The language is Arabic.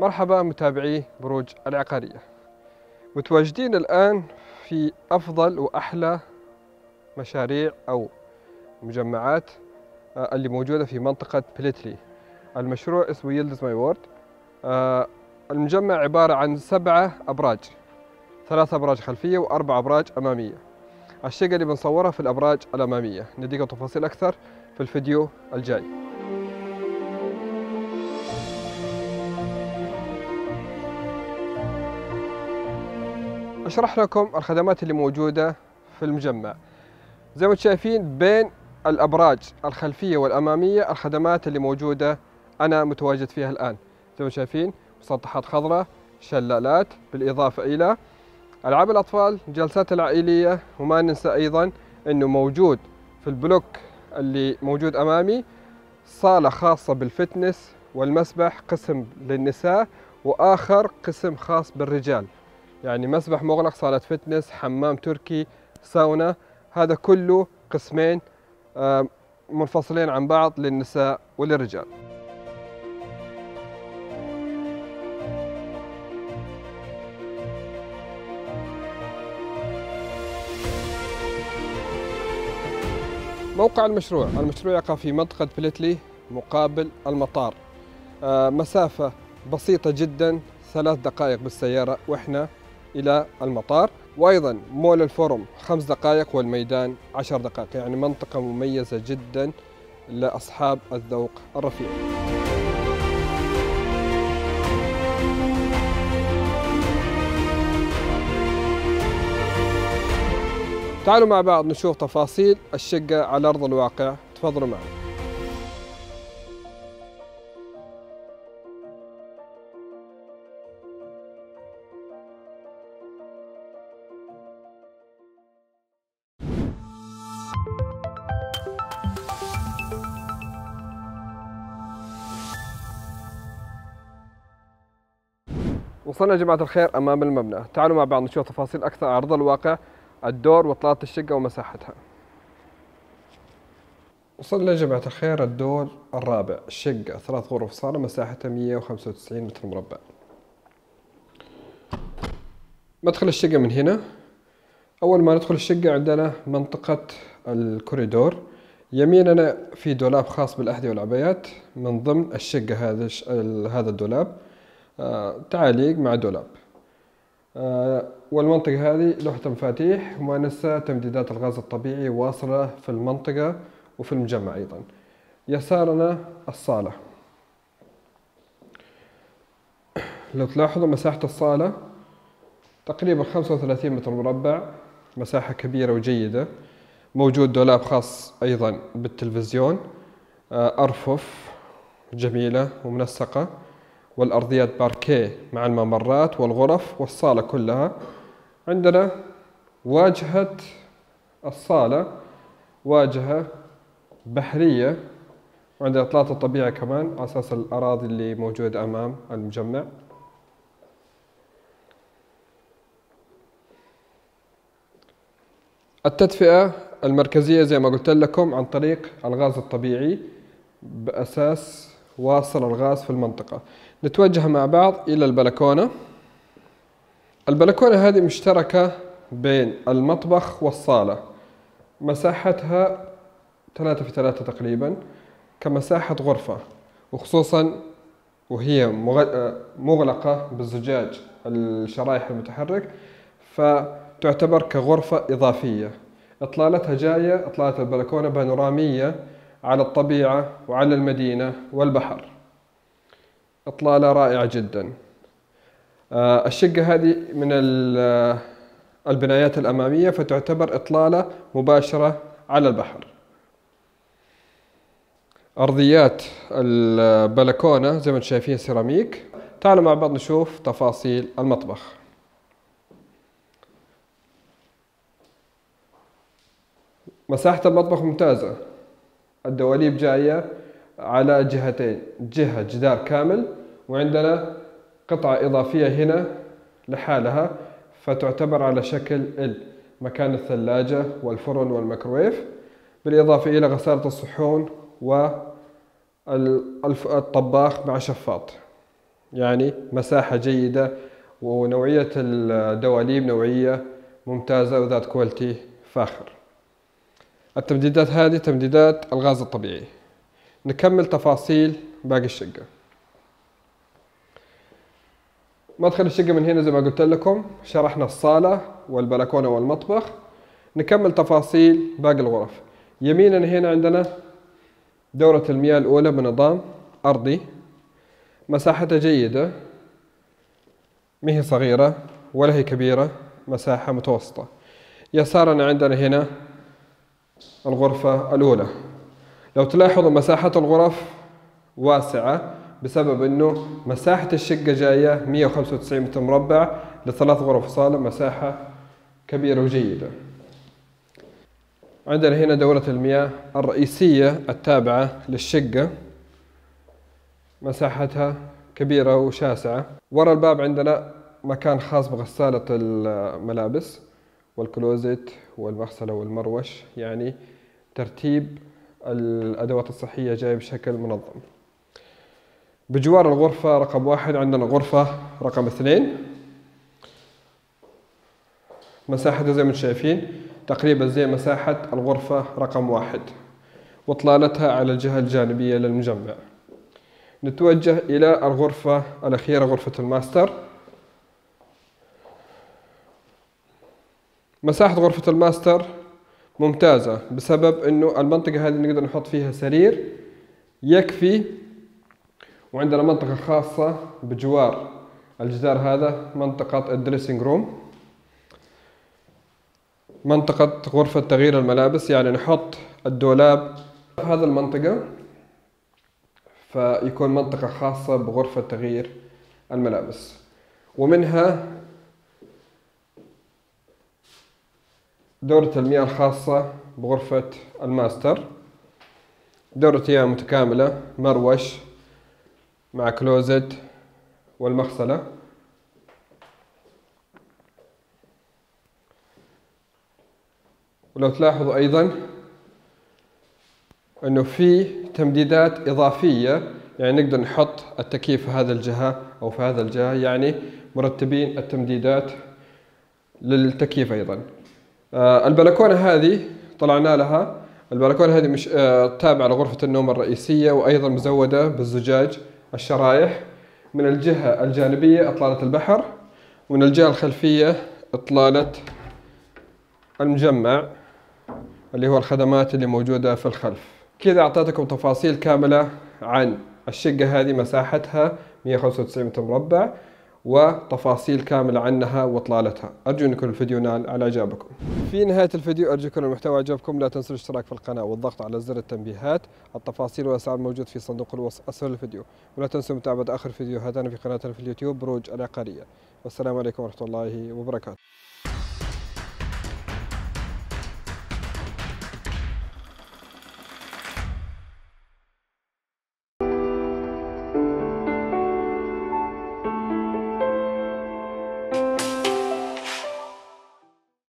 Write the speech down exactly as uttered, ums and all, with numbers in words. مرحبا متابعي بروج العقارية، متواجدين الآن في أفضل وأحلى مشاريع أو مجمعات اللي موجودة في منطقة بليتلي. المشروع اسمه يلدز ماي وورد. المجمع عبارة عن سبعة أبراج، ثلاثة أبراج خلفية وأربعة أبراج أمامية. الشقة اللي بنصورها في الأبراج الأمامية، نديكم تفاصيل أكثر في الفيديو الجاي. أشرح لكم الخدمات اللي موجودة في المجمع. زي ما شايفين بين الأبراج الخلفية والأمامية الخدمات اللي موجودة أنا متواجد فيها الآن. زي ما شايفين مسطحات خضراء، شلالات، بالإضافة إلى ألعاب الأطفال، جلسات العائلية. وما ننسى أيضا أنه موجود في البلوك اللي موجود أمامي صالة خاصة بالفتنس والمسبح، قسم للنساء وآخر قسم خاص بالرجال. يعني مسبح مغلق، صالة فتنس، حمام تركي، ساونا، هذا كله قسمين منفصلين عن بعض للنساء وللرجال. موقع المشروع، المشروع يقع في منطقة بليتلي مقابل المطار، مسافة بسيطة جدا، ثلاث دقائق بالسيارة وإحنا إلى المطار. وأيضا مول الفورم خمس دقائق والميدان عشر دقائق، يعني منطقة مميزة جدا لأصحاب الذوق الرفيع. تعالوا مع بعض نشوف تفاصيل الشقة على أرض الواقع، تفضلوا معنا. وصلنا يا جماعة الخير أمام المبنى، تعالوا مع بعض نشوف تفاصيل أكثر على أرض الواقع، الدور وطلات الشقة ومساحتها. وصلنا يا جماعة الخير الدور الرابع، الشقة ثلاث غرف صالة، مساحتها مئة وخمسة وتسعين متر مربع. مدخل الشقة من هنا. أول ما ندخل الشقة عندنا منطقة الكوريدور، يميننا في دولاب خاص بالأحذية والعبايات، من ضمن الشقة هذا هذا الدولاب تعاليق مع دولاب، والمنطقة هذه لوحة مفاتيح. وما ننسى تمديدات الغاز الطبيعي واصلة في المنطقة وفي المجمع أيضا. يسارنا الصالة، لو تلاحظوا مساحة الصالة تقريبا خمسة وثلاثين متر مربع، مساحة كبيرة وجيدة. موجود دولاب خاص أيضا بالتلفزيون، أرفف جميلة ومنسقة، والأرضيات باركيه مع الممرات والغرف والصالة كلها. عندنا واجهة الصالة واجهة بحرية، وعندنا إطلالات الطبيعة كمان على أساس الأراضي اللي موجودة أمام المجمع. التدفئة المركزية زي ما قلت لكم عن طريق الغاز الطبيعي، بأساس واصل الغاز في المنطقة. نتوجه مع بعض إلى البلكونة. البلكونة هذه مشتركة بين المطبخ والصالة، مساحتها ثلاثة في ثلاثة تقريبا كمساحة غرفة، وخصوصا وهي مغلقة بالزجاج الشرايح المتحرك، فتعتبر كغرفة إضافية. إطلالتها جاية، إطلالة البلكونة بانورامية على الطبيعة وعلى المدينة والبحر، إطلالة رائعة جدا. الشقة هذه من البنايات الأمامية، فتعتبر إطلالة مباشرة على البحر. أرضيات البلكونة زي ما انتم شايفين سيراميك. تعالوا مع بعض نشوف تفاصيل المطبخ. مساحة المطبخ ممتازة، الدواليب جاية على جهتين، جهة جدار كامل وعندنا قطعة إضافية هنا لحالها، فتعتبر على شكل إل، مكان الثلاجة والفرن والميكرويف، بالإضافة إلى غسالة الصحون والطباخ مع شفاط. يعني مساحة جيدة ونوعية الدواليب نوعية ممتازة وذات كواليتي فاخر. التمديدات هذه تمديدات الغاز الطبيعي. نكمل تفاصيل باقي الشقة. مدخل الشقة من هنا زي ما قلت لكم، شرحنا الصالة والبلكونة والمطبخ. نكمل تفاصيل باقي الغرف. يمينا هنا عندنا دورة المياه الأولى بنظام أرضي، مساحتها جيدة، ما هي صغيرة ولا هي كبيرة، مساحة متوسطة. يسارنا عندنا هنا الغرفة الأولى. لو تلاحظوا مساحة الغرف واسعة بسبب أنه مساحة الشقة جاية مئة وخمسة وتسعين متر مربع لثلاث غرف صالة، مساحة كبيرة وجيدة. عندنا هنا دورة المياه الرئيسية التابعة للشقة، مساحتها كبيرة وشاسعة. ورا الباب عندنا مكان خاص بغسالة الملابس والكلوزيت والمغسلة والمروش، يعني ترتيب الأدوات الصحية جاي بشكل منظم. بجوار الغرفة رقم واحد عندنا غرفة رقم اثنين، مساحتها زي ما انتم شايفين تقريبا زي مساحة الغرفة رقم واحد، واطلالتها على الجهة الجانبية للمجمع. نتوجه إلى الغرفة الأخيرة، غرفة الماستر. مساحة غرفة الماستر ممتازة بسبب أنه المنطقة هذه نقدر نحط فيها سرير يكفي، وعندنا منطقة خاصة بجوار الجدار هذا منطقة الدريسنج روم، منطقة غرفة تغيير الملابس، يعني نحط الدولاب في هذه المنطقة فيكون منطقة خاصة بغرفة تغيير الملابس. ومنها دورة المياه الخاصة بغرفة الماستر، دورة مياه متكاملة، مروش مع كلوزت والمغسلة. ولو تلاحظوا أيضا أنه في تمديدات إضافية، يعني نقدر نحط التكييف في هذا الجهة أو في هذا الجهة، يعني مرتبين التمديدات للتكييف أيضا. البلكونة هذه طلعنا لها، البلكونة هذه مش تابعة لغرفة النوم الرئيسية، وأيضا مزودة بالزجاج الشرايح. من الجهة الجانبية إطلالة البحر، ومن الجهة الخلفية إطلالة المجمع اللي هو الخدمات اللي موجودة في الخلف. كذا أعطيتكم تفاصيل كاملة عن الشقة هذه، مساحتها مئة وخمسة وتسعين متر مربع، وتفاصيل كاملة عنها وإطلالتها. أرجو أن يكون الفيديو نال على إعجابكم. في نهاية الفيديو أرجو يكون المحتوى عجبكم، لا تنسوا الاشتراك في القناة والضغط على زر التنبيهات. التفاصيل والأسعار موجود في صندوق الوصف أسفل الفيديو، ولا تنسوا متابعة آخر فيديوهاتنا في قناتنا في اليوتيوب بروج العقارية. والسلام عليكم ورحمة الله وبركاته.